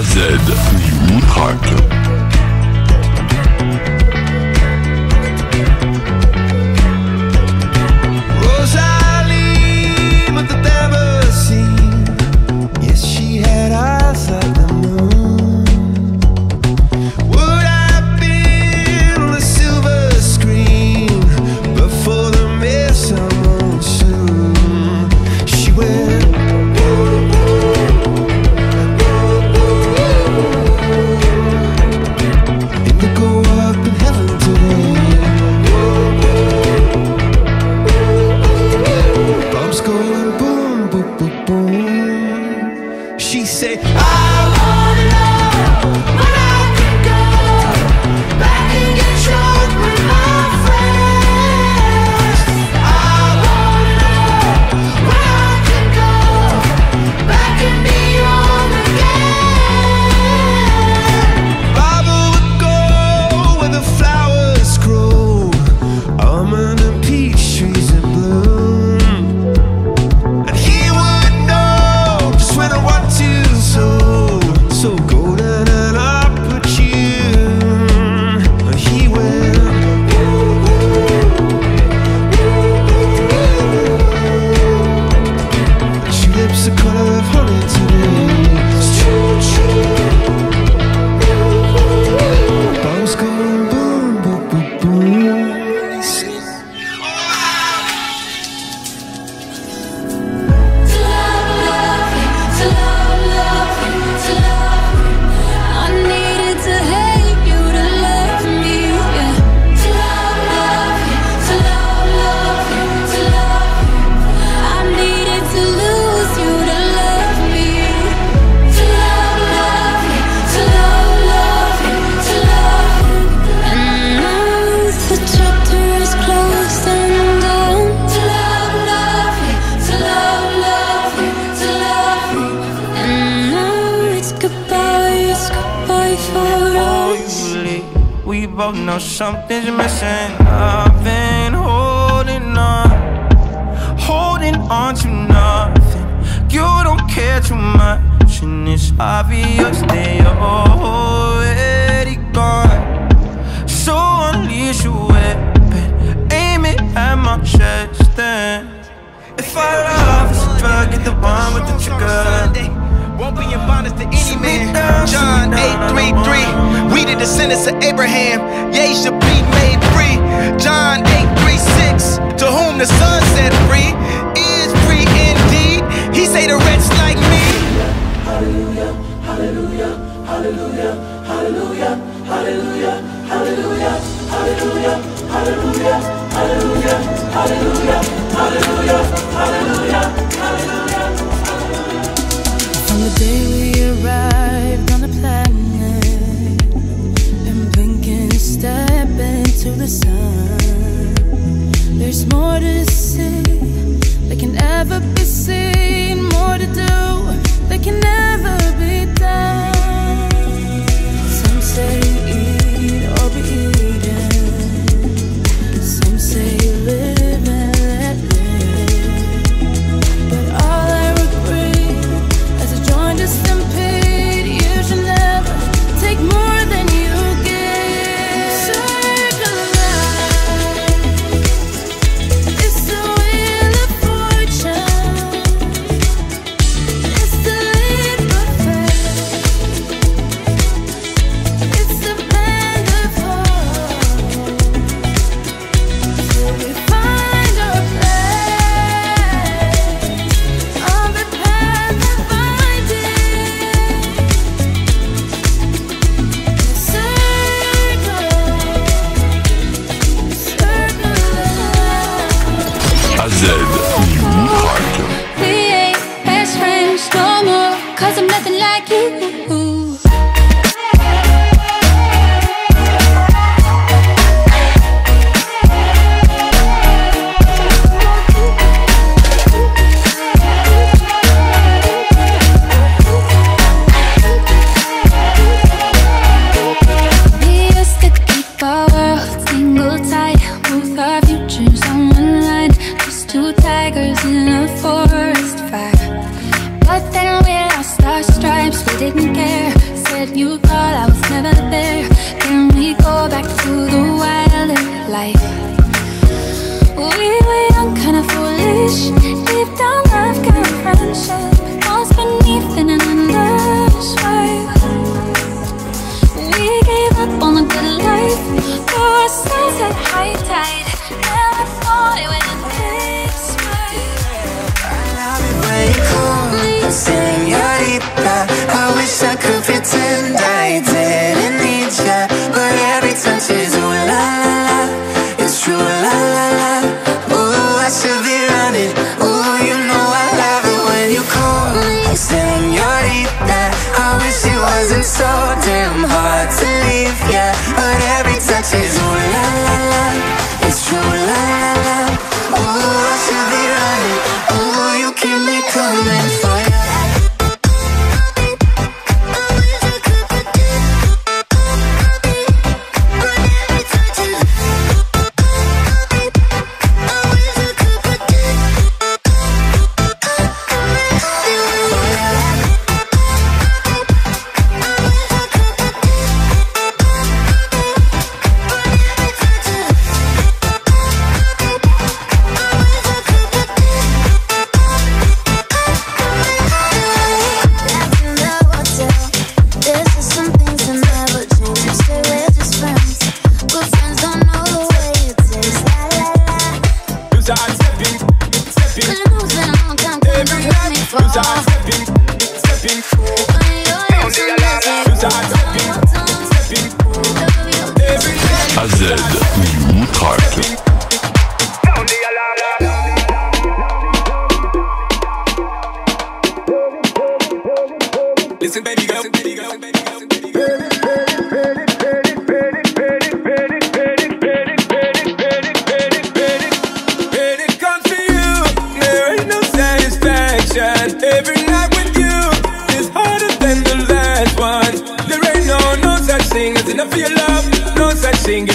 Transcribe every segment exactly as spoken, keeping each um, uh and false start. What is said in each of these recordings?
A Z New Track. Know something's missing. I've been holding on, holding on to nothing. You don't care too much, and it's obvious they're already gone. So unleash your weapon, aim it at my chest. Then, if I love is a drug, get the one with the trigger. Won't be in bondage to any man. John eight three three. We the descendants of Abraham. Ye shall be made free. John eight three six. To whom the Son set free is free indeed. He say to wretch like me. Hallelujah, hallelujah, hallelujah, hallelujah, hallelujah, hallelujah, hallelujah, hallelujah, hallelujah, hallelujah, hallelujah, hallelujah, hallelujah. From the day we arrived on the planet and blink and step into the sun, there's more to see that can never be seen, more to do that can never be done. Some say eat or be eaten, some say live.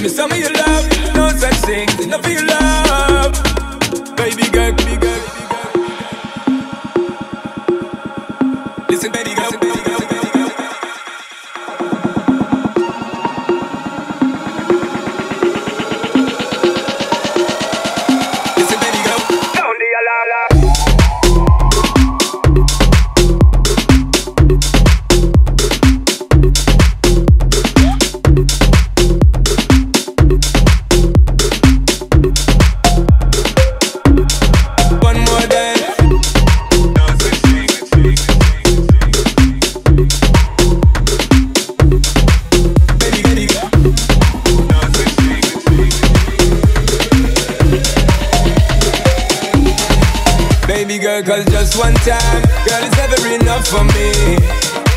me some of your love. No such thing, no feel love. Baby girl, baby girl, listen, baby girl, baby girl, baby girl. Listen, baby girl. Down the alarm. Baby girl, cause just one time, girl, it's never enough for me.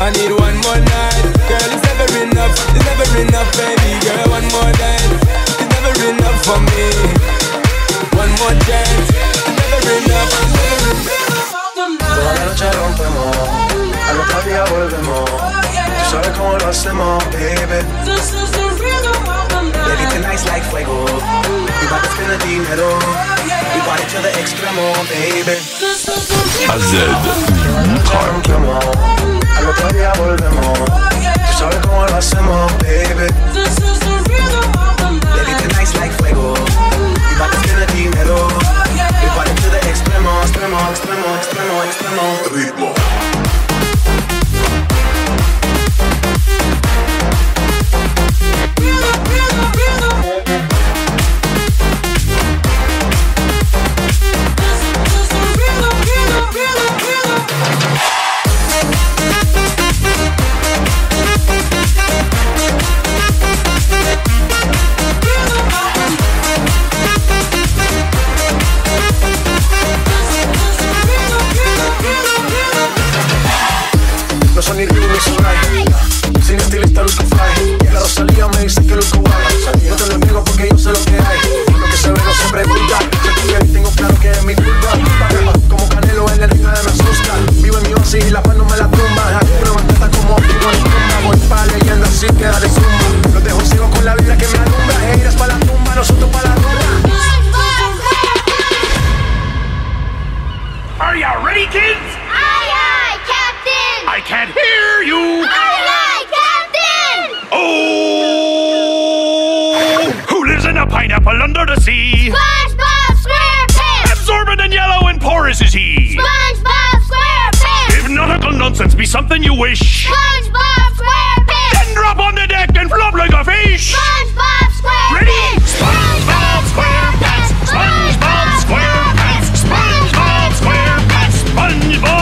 I need one more night, girl, it's never enough, it's never enough, baby girl. One more night, it's never enough for me. One more chance, it's never enough, it's never enough. Toda la noche rompemos, al otro día volvemos. Tú sabes cómo lo hacemos, baby. Baby, tonight's like fuego. We bout to spend the dinero. We bout it to the extremo, baby. A Z rompemos, al otro día volvemos. Tú sabes cómo lo hacemos, baby. Baby, tonight's like fuego. We bout to spend the dinero. We bout it to the extremo, extremo, extremo, extremo, extremo. Ritmo. Be something you wish. SpongeBob SquarePants. Then drop on the deck and flop like a fish. SpongeBob SquarePants. Ready? SpongeBob SquarePants. SpongeBob SquarePants. SpongeBob SquarePants. SpongeBob SquarePants. SpongeBob SquarePants. SpongeBob SquarePants.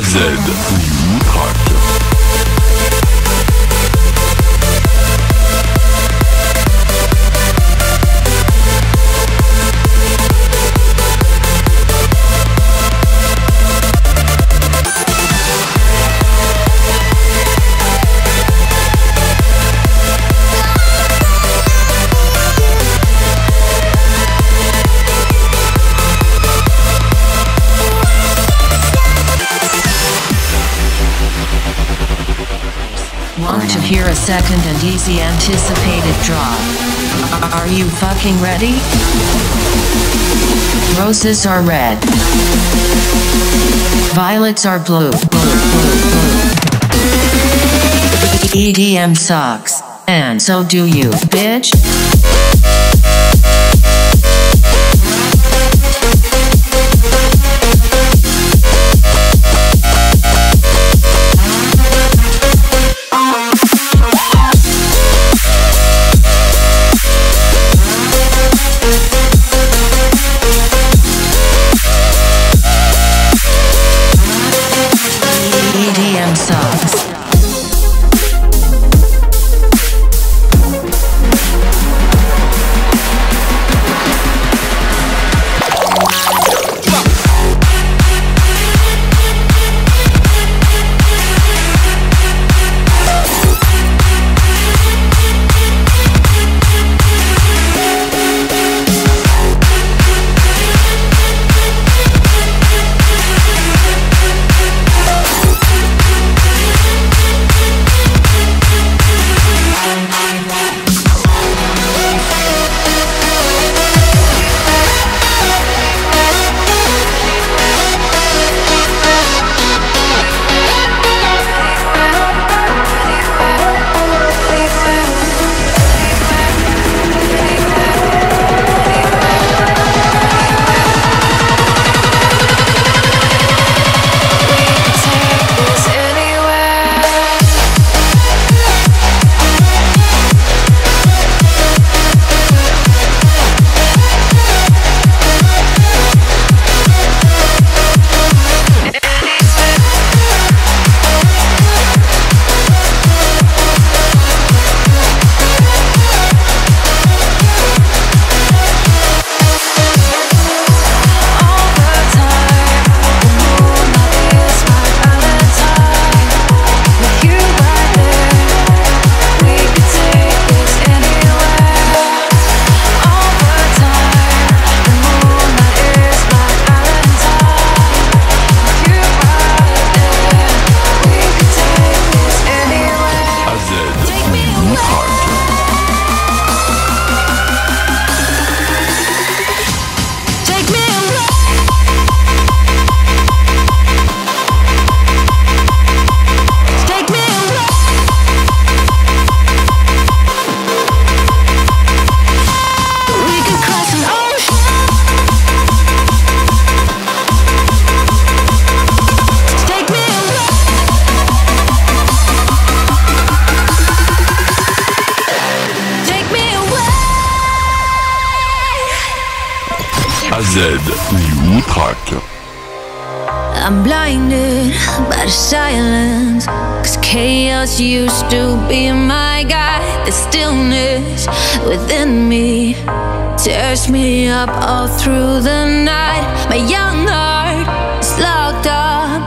A Z New Track. Want to hear a second and easy anticipated drop? Are you fucking ready? Roses are red. Violets are blue. E D M sucks, and so do you, bitch. A Z New Track. I'm blinded by the silence, 'cause chaos used to be my guide. The stillness within me tears me up all through the night. My young heart is locked up.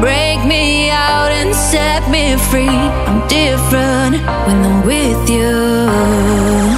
Break me out and set me free. I'm different when I'm with you.